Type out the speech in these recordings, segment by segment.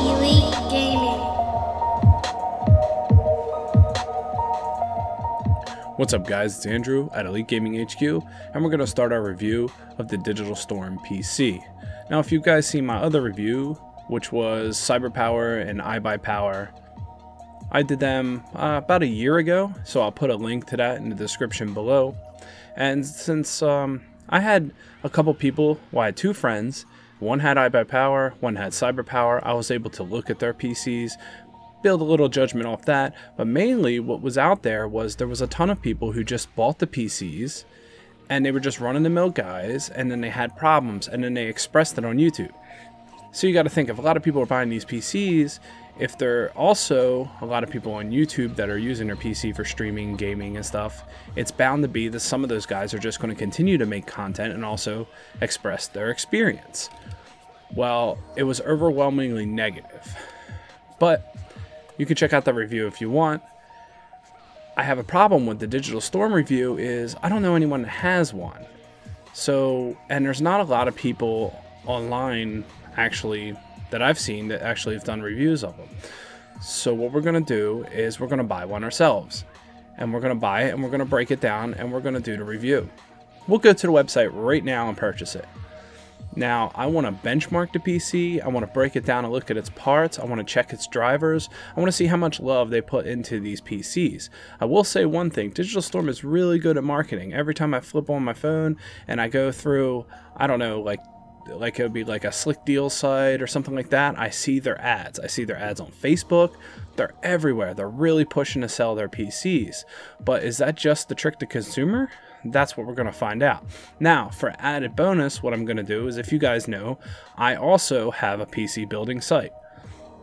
Elite Gaming. What's up guys, it's Andrew at Elite Gaming HQ, and we're going to start our review of the Digital Storm PC. Now if you guys see my other review, which was CyberPower and iBuyPower, I did them about a year ago, so I'll put a link to that in the description below. And since I had a couple people, well I had two friends, one had iBuyPower, one had CyberPower. I was able to look at their PCs, build a little judgment off that, but mainly what was out there was a ton of people who just bought the PCs and they were just run-of-the-mill guys, and then they had problems and then they expressed it on YouTube. So you got to think, if a lot of people are buying these PCs, if there are also a lot of people on YouTube that are using their PC for streaming, gaming and stuff, it's bound to be that some of those guys are just going to continue to make content and also express their experience. Well, it was overwhelmingly negative, but you can check out that review if you want. I have a problem with the Digital Storm review is I don't know anyone that has one. So, and there's not a lot of people online actually that I've seen that actually have done reviews of them. So what we're gonna do is we're gonna buy one ourselves, and we're gonna buy it and we're gonna break it down and we're gonna do the review. We'll go to the website right now and purchase it. Now I wanna benchmark the PC, I wanna break it down and look at its parts, I wanna check its drivers, I wanna see how much love they put into these PCs. I will say one thing, Digital Storm is really good at marketing. Every time I flip on my phone and I go through, I don't know, like it would be like a slick deal site or something like that, I see their ads. I see their ads on Facebook. They're everywhere. They're really pushing to sell their PCs. But is that just the trick to consumer? That's what we're going to find out. Now, for added bonus, what I'm going to do is, if you guys know, I also have a PC building site.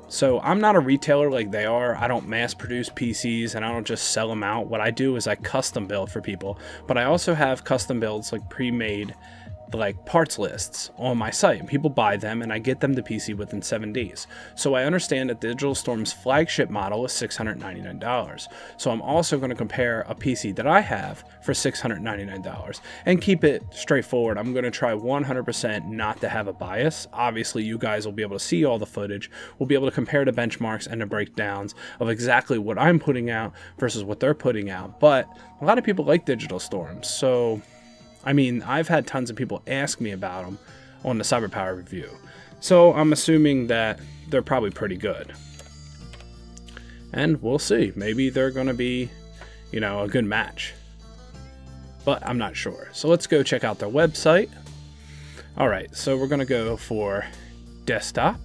So I'm not a retailer like they are. I don't mass produce PCs and I don't just sell them out. What I do is I custom build for people, but I also have custom builds, like pre-made like parts lists on my site, and people buy them and I get them the PC within 7 days. So I understand that Digital Storm's flagship model is $699. So I'm also going to compare a PC that I have for $699 and keep it straightforward. I'm going to try 100% not to have a bias. Obviously you guys will be able to see all the footage. We'll be able to compare the benchmarks and the breakdowns of exactly what I'm putting out versus what they're putting out. But a lot of people like Digital Storm, so I mean, I've had tons of people ask me about them on the CyberPower review. So I'm assuming that they're probably pretty good. And we'll see. Maybe they're going to be, you know, a good match. But I'm not sure. So let's go check out their website. All right, so we're going to go for desktop.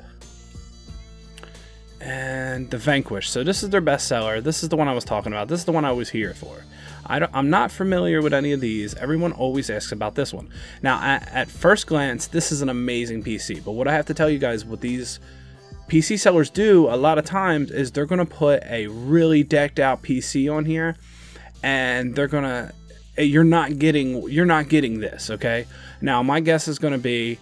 And the Vanquish. So this is their bestseller. This is the one I was talking about. This is the one I was here for. I'm not familiar with any of these. Everyone always asks about this one. Now, at first glance, this is an amazing PC. But what I have to tell you guys, what these PC sellers do a lot of times is they're going to put a really decked out PC on here, and they're going to, you're not getting this. Okay. Now my guess is going to be,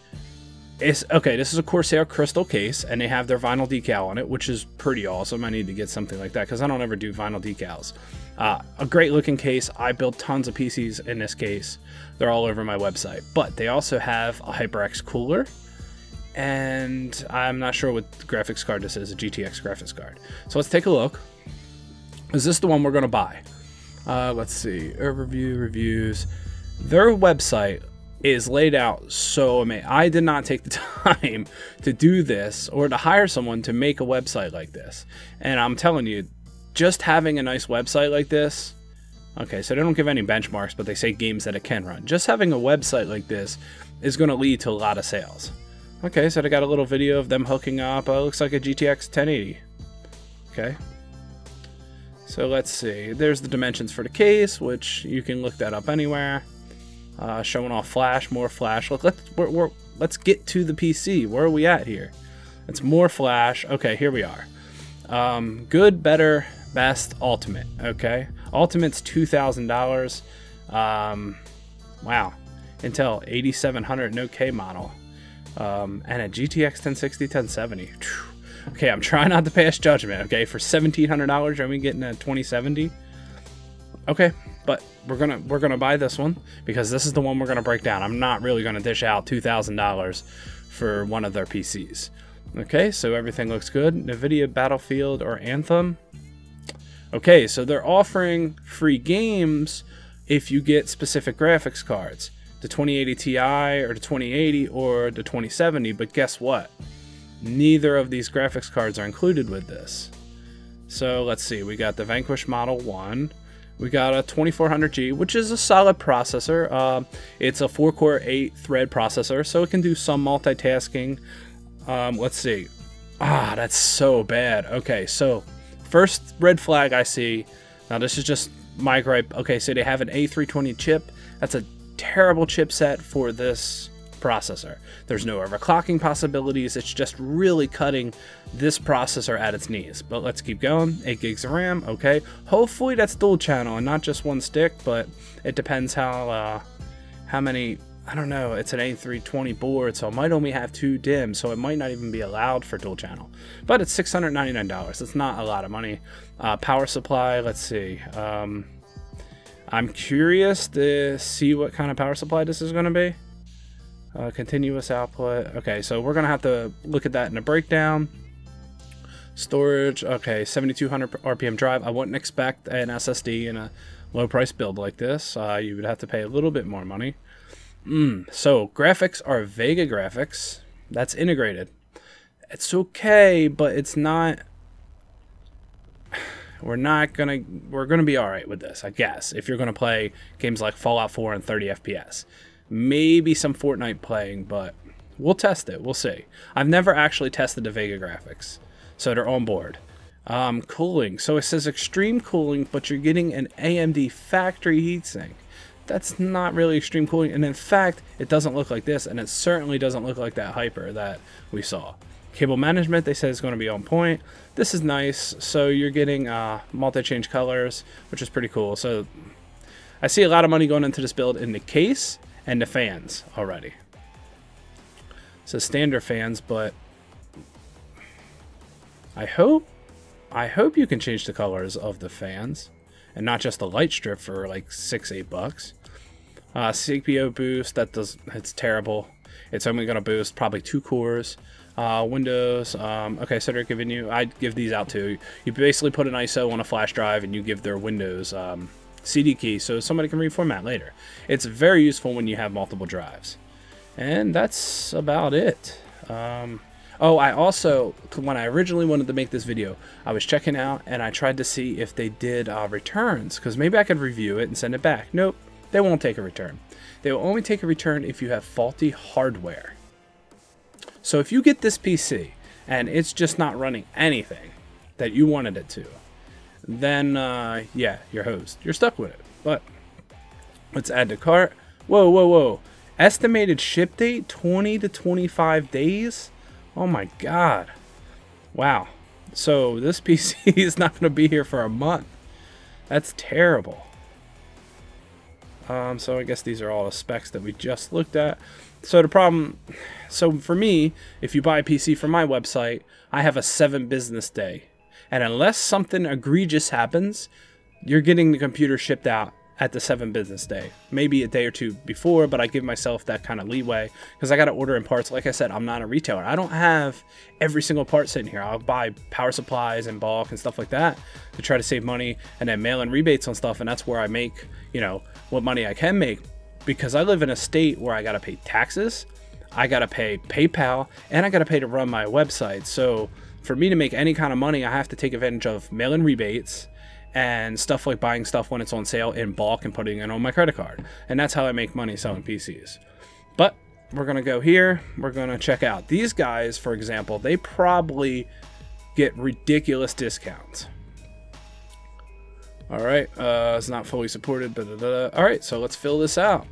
okay, this is a Corsair crystal case, and they have their vinyl decal on it, which is pretty awesome. I need to get something like that because I don't ever do vinyl decals. A great looking case. I built tons of PCs in this case. They're all over my website. But they also have a HyperX cooler, and I'm not sure what graphics card this is, a GTX graphics card. So let's take a look. Is this the one we're going to buy? Let's see. Overview, reviews. Their website is laid out so amazing. I did not take the time to do this or to hire someone to make a website like this. And I'm telling you, just having a nice website like this, okay, so they don't give any benchmarks, but they say games that it can run. Just having a website like this is going to lead to a lot of sales. Okay, so they got a little video of them hooking up. Oh, it looks like a GTX 1080. Okay. So let's see. There's the dimensions for the case, which you can look that up anywhere. Showing off flash, more flash. Look, let's get to the PC. Where are we at here? It's more flash. Okay, here we are. Good, better, best, ultimate. Okay, ultimate's $2,000. Wow, Intel 8700 no K model, and a GTX 1060, 1070. Whew. Okay, I'm trying not to pass judgment. Okay, for $1,700, are we getting a 2070? Okay, but we're gonna buy this one because this is the one we're gonna break down. I'm not really gonna dish out $2,000 for one of their PCs. Okay, so everything looks good. Nvidia, Battlefield, or Anthem. Okay, so they're offering free games if you get specific graphics cards. The 2080 Ti or the 2080 or the 2070, but guess what? Neither of these graphics cards are included with this. So let's see, we got the Vanquish Model 1. We got a 2400G, which is a solid processor. It's a 4-core, 8-thread processor, so it can do some multitasking. Let's see. Ah, that's so bad. Okay, so first red flag I see. Now this is just my gripe. Okay, so they have an A320 chip. That's a terrible chipset for this processor. There's no overclocking possibilities. It's just really cutting this processor at its knees. But let's keep going. 8 gigs of RAM. Okay, hopefully that's dual channel and not just one stick, but it depends how many. I don't know, it's an A320 board, so it might only have 2 DIMMs, so it might not even be allowed for dual channel. But it's $699. It's not a lot of money. Power supply, let's see. I'm curious to see what kind of power supply this is going to be. Continuous output. Okay, so we're going to have to look at that in a breakdown. Storage, okay, 7200 RPM drive. I wouldn't expect an SSD in a low price build like this. You would have to pay a little bit more money. So graphics are Vega graphics. That's integrated. It's okay, but it's not. We're gonna be all right with this, I guess. If you're gonna play games like Fallout 4 and 30 FPS, maybe some Fortnite playing, but we'll test it. We'll see. I've never actually tested the Vega graphics, so they're on board. Cooling. So it says extreme cooling, but you're getting an AMD factory heatsink. That's not really extreme cooling, and in fact it doesn't look like this, and it certainly doesn't look like that Hyper that we saw. Cable management, they said, is going to be on point. This is nice. So you're getting multi-change colors, which is pretty cool. So I see a lot of money going into this build in the case and the fans already. So standard fans, but I hope you can change the colors of the fans and not just the light strip for like $6-8. CPU boost, it's terrible. It's only gonna boost probably 2 cores. Windows, okay, so they're giving you, I'd give these out too. You basically put an ISO on a flash drive and you give their Windows CD key so somebody can reformat later. It's very useful when you have multiple drives. And that's about it. Oh, I also, when I originally wanted to make this video, I was checking out and I tried to see if they did returns, because maybe I could review it and send it back. Nope, they won't take a return. They will only take a return if you have faulty hardware. So if you get this PC and it's just not running anything that you wanted it to, then yeah, you're hosed. You're stuck with it. But let's add to cart. Whoa, whoa, whoa. Estimated ship date, 20 to 25 days. Oh my God. Wow. So this PC is not going to be here for a month. That's terrible. So I guess these are all the specs that we just looked at. So the problem, so for me, if you buy a PC from my website, I have a 7 business day. And unless something egregious happens, you're getting the computer shipped out at the 7 business day, maybe a day or 2 before, but I give myself that kind of leeway because I got to order in parts. Like I said, I'm not a retailer. I don't have every single part sitting here. I'll buy power supplies in bulk and stuff like that to try to save money, and then mail in rebates on stuff. And that's where I make, you know, what money I can make, because I live in a state where I got to pay taxes, I got to pay PayPal, and I got to pay to run my website. So for me to make any kind of money, I have to take advantage of mail in rebates and stuff like buying stuff when it's on sale in bulk and putting it on my credit card. And that's how I make money selling PCs. But we're going to go here. We're going to check out these guys, for example. They probably get ridiculous discounts. All right. It's not fully supported. Blah, blah, blah. All right. So let's fill this out.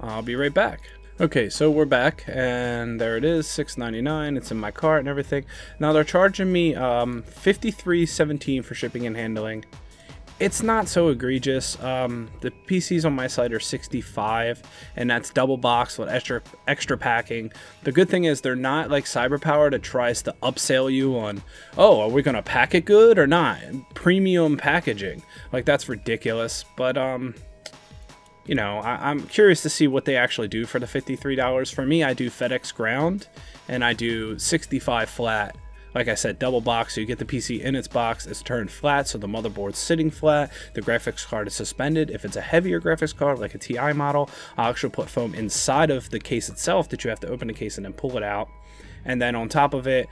I'll be right back. Okay, so we're back, and there it is, $6.99. It's in my cart and everything. Now they're charging me $53.17 for shipping and handling. It's not so egregious. The PCs on my site are $65, and that's double box with extra packing. The good thing is they're not like CyberPower that tries to upsell you on, oh, are we gonna pack it good or not? Premium packaging, like that's ridiculous. But you know, I'm curious to see what they actually do for the $53. For me, I do FedEx ground and I do 65 flat. Like I said, double box, so you get the PC in its box, it's turned flat, so the motherboard's sitting flat, the graphics card is suspended. If it's a heavier graphics card, like a TI model, I'll actually put foam inside of the case itself that you have to open the case and then pull it out. And then on top of it,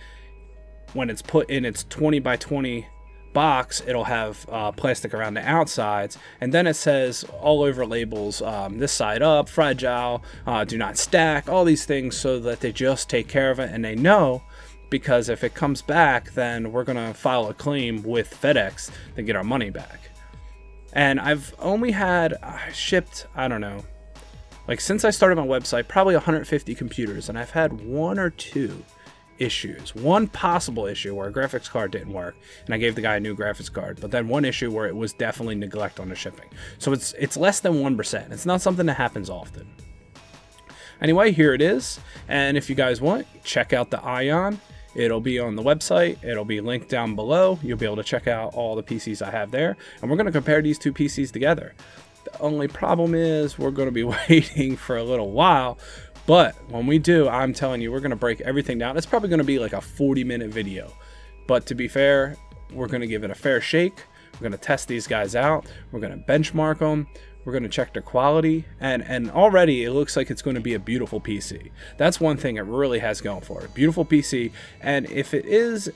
when it's put in its 20x20 box, it'll have plastic around the outsides, and then it says all over labels, this side up, fragile, do not stack, all these things, so that they just take care of it and they know. Because if it comes back, then we're gonna file a claim with FedEx to get our money back. And I've only had shipped, I don't know, like since I started my website, probably 150 computers, and I've had one or two issues. One possible issue where a graphics card didn't work, and I gave the guy a new graphics card, but then one issue where it was definitely neglect on the shipping. So it's less than 1%. It's not something that happens often. Anyway, here it is, and if you guys want, check out the Ion. It'll be on the website, it'll be linked down below, you'll be able to check out all the PCs I have there, and we're going to compare these two PCs together. The only problem is we're going to be waiting for a little while, but when we do, I'm telling you, we're going to break everything down. It's probably going to be like a 40-minute video, but to be fair, we're going to give it a fair shake. We're going to test these guys out, we're going to benchmark them, we're going to check their quality, and already it looks like it's going to be a beautiful PC. That's one thing it really has going for it. Beautiful PC, and if it is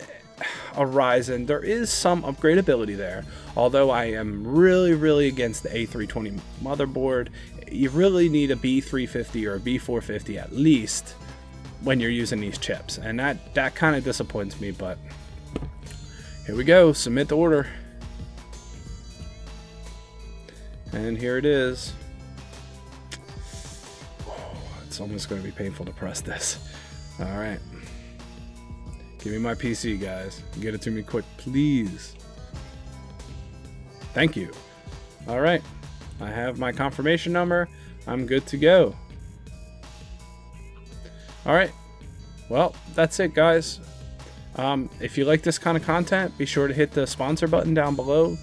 a Ryzen, there is some upgradability there, although I am really against the A320 motherboard. You really need a B350 or a B450 at least when you're using these chips, and that kind of disappoints me, but here we go. Submit the order. And here it is. Oh, it's almost going to be painful to press this. All right. Give me my PC, guys. Get it to me quick, please. Thank you. All right. I have my confirmation number. I'm good to go. All right. Well, that's it, guys. If you like this kind of content, be sure to hit the sponsor button down below.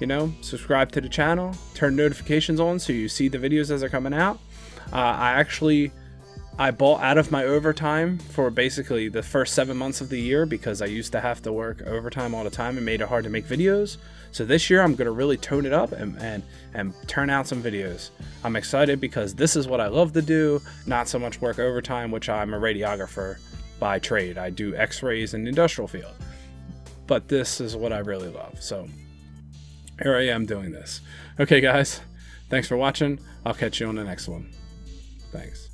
You know, subscribe to the channel, turn notifications on so you see the videos as they're coming out. I bought out of my overtime for basically the first 7 months of the year because I used to have to work overtime all the time and made it hard to make videos. So this year I'm going to really tone it up and turn out some videos. I'm excited because this is what I love to do, not so much work overtime, which I'm a radiographer by trade. I do x-rays in the industrial field, but this is what I really love. So here I am doing this. Okay, guys, thanks for watching. I'll catch you on the next one. Thanks.